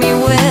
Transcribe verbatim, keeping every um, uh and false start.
me with